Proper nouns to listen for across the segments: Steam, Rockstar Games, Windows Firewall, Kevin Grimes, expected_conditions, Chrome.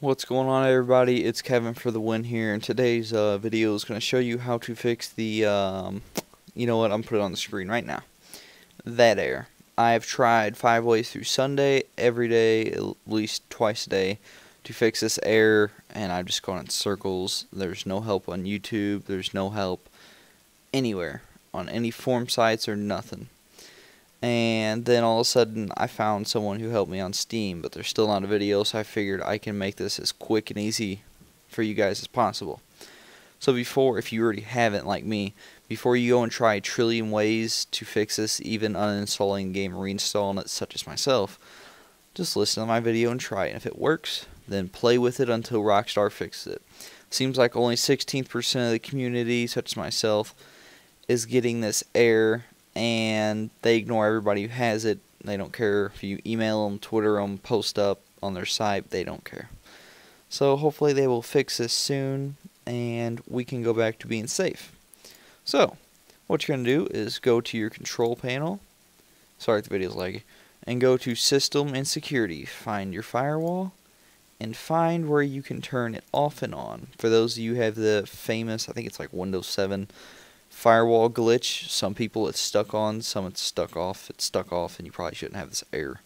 What's going on, everybody? It's Kevin for The Win here, and today's video is going to show you how to fix the you know what, I'm putting it on the screen right now, that error. I have tried 5 ways through Sunday, every day, at least twice a day, to fix this error, and I've just gone in circles. There's no help on YouTube, there's no help anywhere on any forum sites or nothing. And then all of a sudden I found someone who helped me on Steam, but there's still not a video, so I figured I can make this as quick and easy for you guys as possible. So before, if you already haven't like me, before you go and try a trillion ways to fix this, even uninstalling the game or reinstalling it, such as myself, just listen to my video and try it. And if it works, then play with it until Rockstar fixes it. Seems like only 16% of the community, such as myself, is getting this error, and they ignore everybody who has it. They don't care if you email them, Twitter them, post up on their site. They don't care. So hopefully they will fix this soon, and we can go back to being safe. So what you're going to do is go to your control panel. Sorry if the video's laggy. And go to System and Security. Find your firewall, and find where you can turn it off and on. For those of you who have the famous, I think it's like Windows 7 firewall glitch, some people it's stuck on, some it's stuck off. It's stuck off, and you probably shouldn't have this error.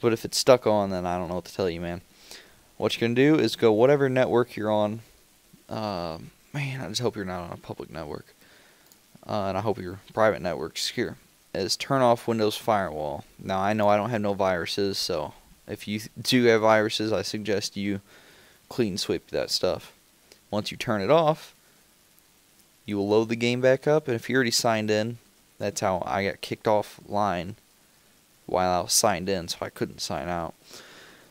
But if it's stuck on, then I don't know what to tell you, man. What you're going to do is go whatever network you're on. Man, I just hope you're not on a public network. And I hope your private network's secure. Is turn off Windows Firewall. Now, I know I don't have no viruses, so if you do have viruses, I suggest you clean sweep that stuff. Once you turn it off, you will load the game back up, and if you already signed in, that's how I got kicked offline while I was signed in, so I couldn't sign out.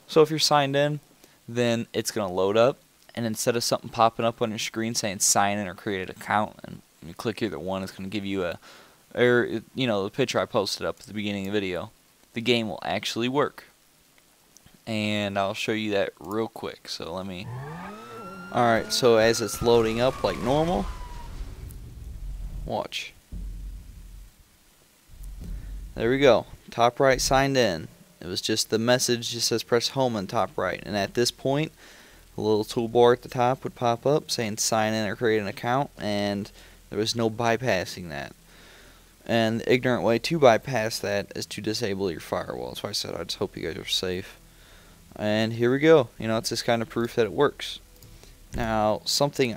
So if you're signed in, then it's going to load up, and instead of something popping up on your screen saying sign in or create an account, and you click either one, it's going to give you a, or, you know, the picture I posted up at the beginning of the video. The game will actually work. And I'll show you that real quick, so let me... Alright, so as it's loading up like normal, watch. There we go. Top right, signed in. It was just the message just says press home on top right. And at this point, a little toolbar at the top would pop up saying sign in or create an account, and there was no bypassing that. And the ignorant way to bypass that is to disable your firewall. That's why I said I just hope you guys are safe. And here we go. You know, it's this kind of proof that it works. Now, something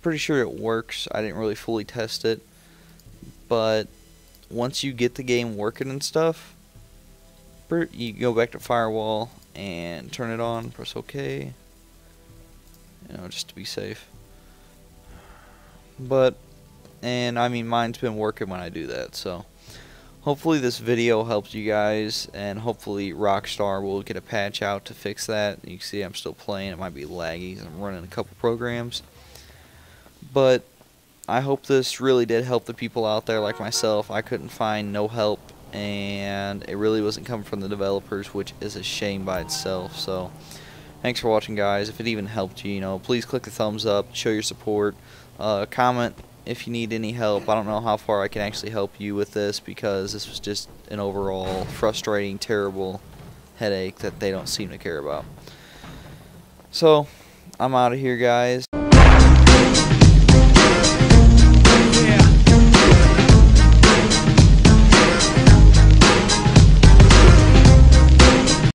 pretty sure it works. I didn't really fully test it. But once you get the game working and stuff, you go back to firewall and turn it on. Press OK. You know, just to be safe. But, and I mean, mine's been working when I do that, so... Hopefully this video helps you guys, and hopefully Rockstar will get a patch out to fix that. You can see I'm still playing. It might be laggy. I'm running a couple programs. But I hope this really did help the people out there like myself. I couldn't find no help, and it really wasn't coming from the developers, which is a shame by itself. So thanks for watching, guys. If it even helped you, you know, please click the thumbs up, show your support, comment if you need any help. I don't know how far I can actually help you with this, because this was just an overall frustrating, terrible headache that they don't seem to care about. So, I'm out of here, guys.